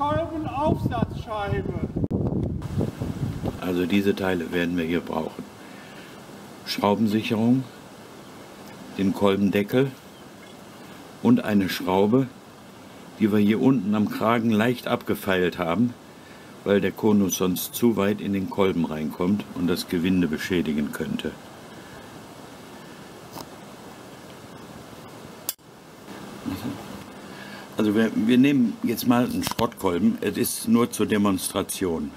Buckelkolben-Aufsatzscheibe. Also diese Teile werden wir hier brauchen. Schraubensicherung, den Kolbendeckel und eine Schraube, die wir hier unten am Kragen leicht abgefeilt haben, weil der Konus sonst zu weit in den Kolben reinkommt und das Gewinde beschädigen könnte. Also wir nehmen jetzt mal einen Schrottkolben, es ist nur zur Demonstration.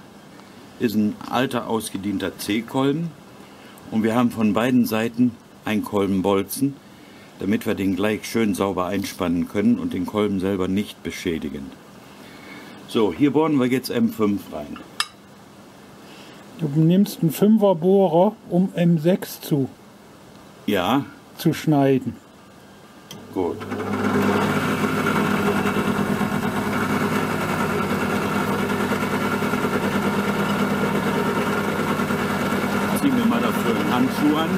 Ist ein alter, ausgedienter C-Kolben und wir haben von beiden Seiten ein Kolbenbolzen, damit wir den gleich schön sauber einspannen können und den Kolben selber nicht beschädigen. So, hier bohren wir jetzt M5 rein. Du nimmst einen 5er Bohrer, um M6 zu schneiden. Gut. Ziehen wir mal dafür einen Handschuh an.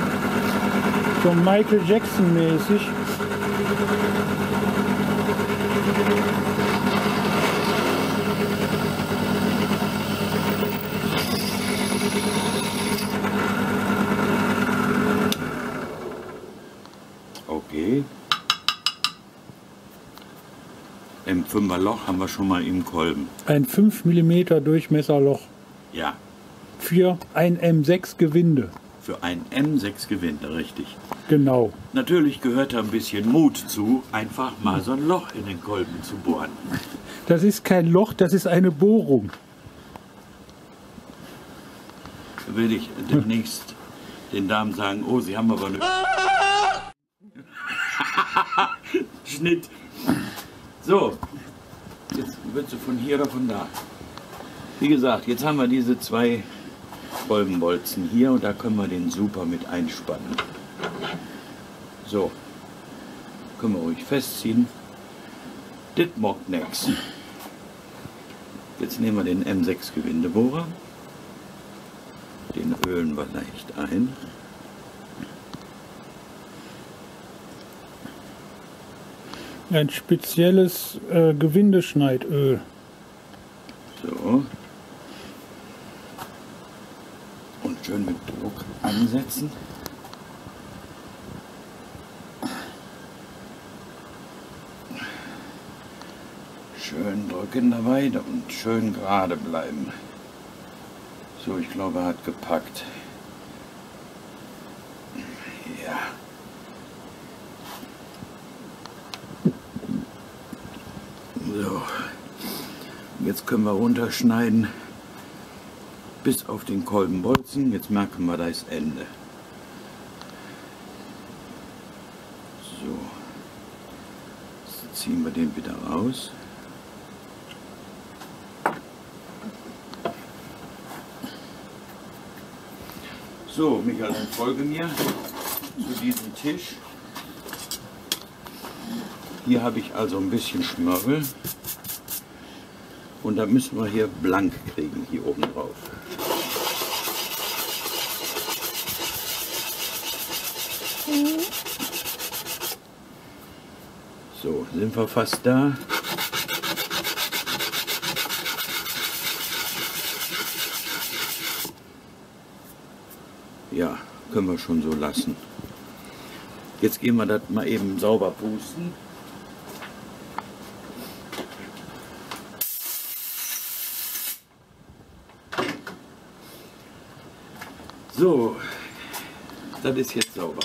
So Michael Jackson mäßig. Okay. Im 5er Loch haben wir schon mal im Kolben. Ein 5 mm Durchmesserloch. Ja. Für ein M6 Gewinde. Für ein M6 Gewinde, richtig. Genau. Natürlich gehört da ein bisschen Mut zu, einfach mal so ein Loch in den Kolben zu bohren. Das ist kein Loch, das ist eine Bohrung. Da will ich demnächst den Damen sagen, oh, sie haben aber eine... Schnitt. So, jetzt wird sie von hier oder von da. Wie gesagt, jetzt haben wir diese zwei Kolbenbolzen hier und da können wir den super mit einspannen. So, können wir ruhig festziehen. Das macht nichts. Jetzt nehmen wir den M6 Gewindebohrer. Den ölen wir leicht ein. Ein spezielles Gewindeschneidöl. So. Und schön mit Druck ansetzen. Schön drücken dabei und schön gerade bleiben. So, ich glaube, er hat gepackt. Ja. So, jetzt können wir runterschneiden bis auf den Kolbenbolzen. Jetzt merken wir das Ende. So, jetzt ziehen wir den wieder raus. So, Michael, dann folge mir zu diesem Tisch. Hier habe ich also ein bisschen Schmörgel und da müssen wir hier blank kriegen, hier oben drauf. So, sind wir fast da. Ja, können wir schon so lassen. Jetzt gehen wir das mal eben sauber pusten. So, das ist jetzt sauber.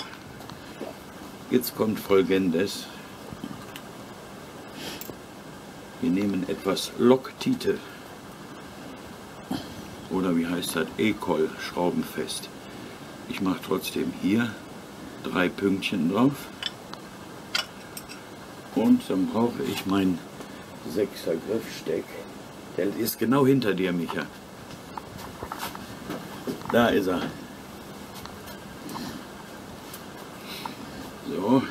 Jetzt kommt Folgendes. Wir nehmen etwas Loctite. Oder wie heißt das? E-Col, schraubenfest. Ich mache trotzdem hier 3 Pünktchen drauf. Und dann brauche ich mein 6er Griffsteck. Der ist genau hinter dir, Micha. Da ist er. So,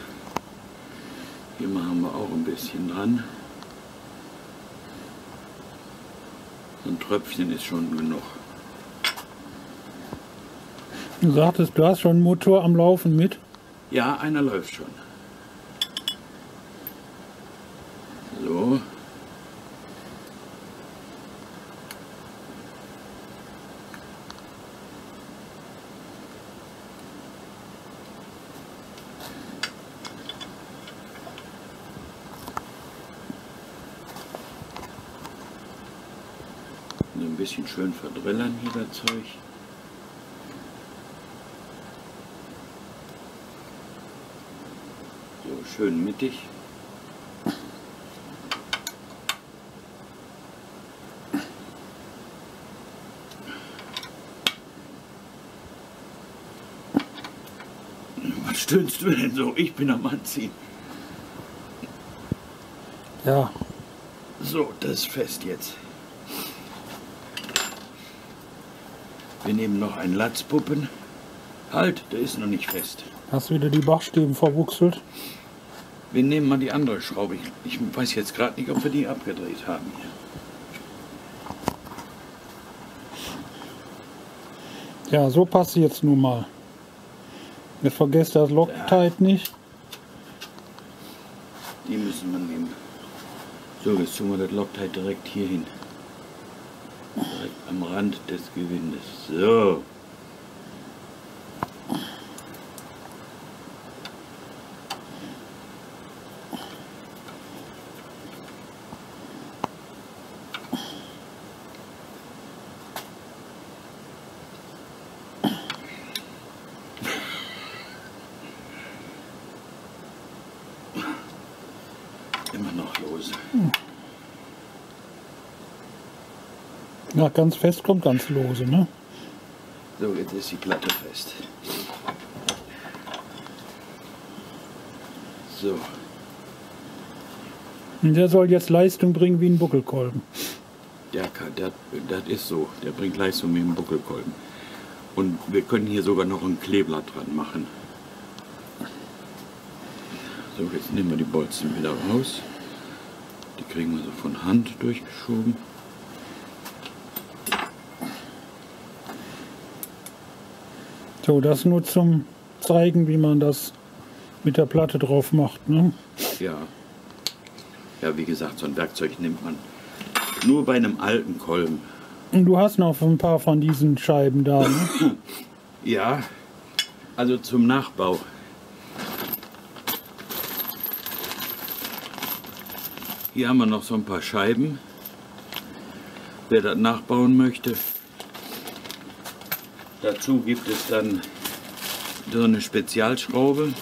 hier machen wir auch ein bisschen dran. Ein Tröpfchen ist schon genug. Du sagtest, du hast schon einen Motor am Laufen mit? Ja, einer läuft schon. So, so ein bisschen schön verdrillern hier das Zeug. So, schön mittig. Was stöhnst du denn so? Ich bin am Anziehen. Ja. So, das ist fest jetzt. Wir nehmen noch einen Latzpuppen. Halt, der ist noch nicht fest. Hast du wieder die Bachstäben verwuchselt? Wir nehmen mal die andere Schraube. Ich weiß jetzt gerade nicht, ob wir die abgedreht haben. Ja, so passt sie jetzt nun mal. Wir vergessen das Loctite nicht. Die müssen wir nehmen. So, jetzt tun wir das Loctite direkt hier hin. Direkt am Rand des Gewindes. So. Immer noch lose. Ja, ganz fest kommt ganz lose, ne? So, jetzt ist die Platte fest. So. Und der soll jetzt Leistung bringen wie ein Buckelkolben. Ja, das ist so. Der bringt Leistung wie ein Buckelkolben. Und wir können hier sogar noch ein Kleeblatt dran machen. So, jetzt nehmen wir die Bolzen wieder raus. Die kriegen wir so von Hand durchgeschoben. So, das nur zum Zeigen, wie man das mit der Platte drauf macht, ne? Ja. Ja, wie gesagt, so ein Werkzeug nimmt man nur bei einem alten Kolben. Und du hast noch ein paar von diesen Scheiben da, ne? Ja, also zum Nachbau. Hier haben wir noch so ein paar Scheiben. Wer das nachbauen möchte, dazu gibt es dann so eine Spezialschraube.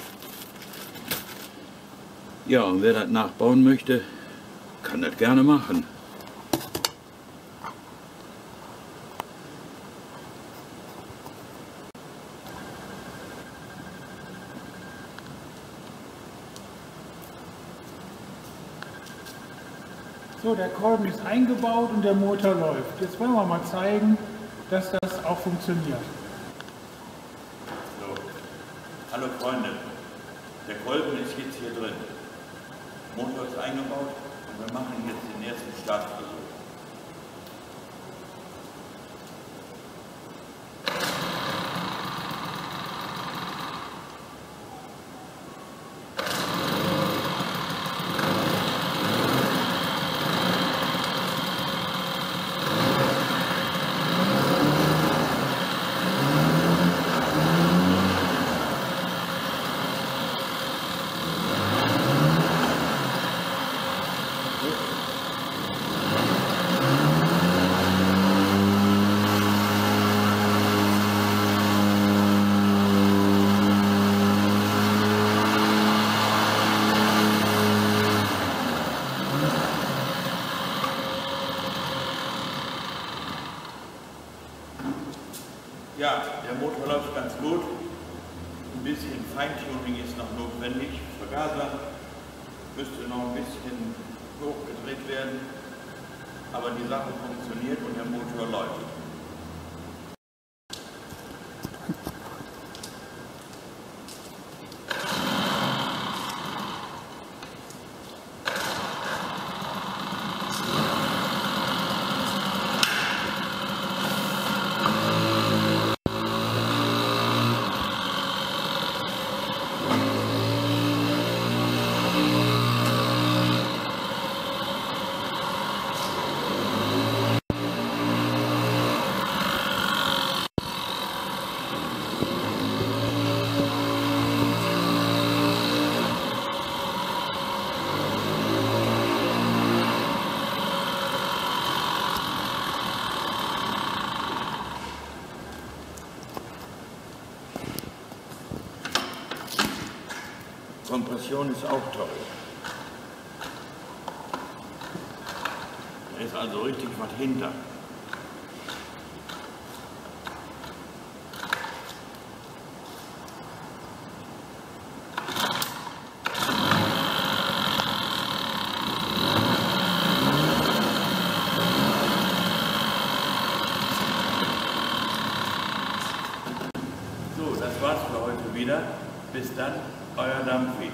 Ja, und wer das nachbauen möchte, kann das gerne machen. So, der Kolben ist eingebaut und der Motor läuft. Jetzt wollen wir mal zeigen, dass das auch funktioniert. So. Hallo Freunde, der Kolben ist jetzt hier drin. Der Motor ist eingebaut und wir machen jetzt den ersten Startversuch. Ja, der Motor läuft ganz gut. Ein bisschen Feintuning ist noch notwendig. Vergaser müsste noch ein bisschen hochgedreht werden. Aber die Sache funktioniert und der Motor läuft. Kompression ist auch toll. Da ist also richtig was hinter. So, das war's für heute wieder. Bis dann, euer Dampfi.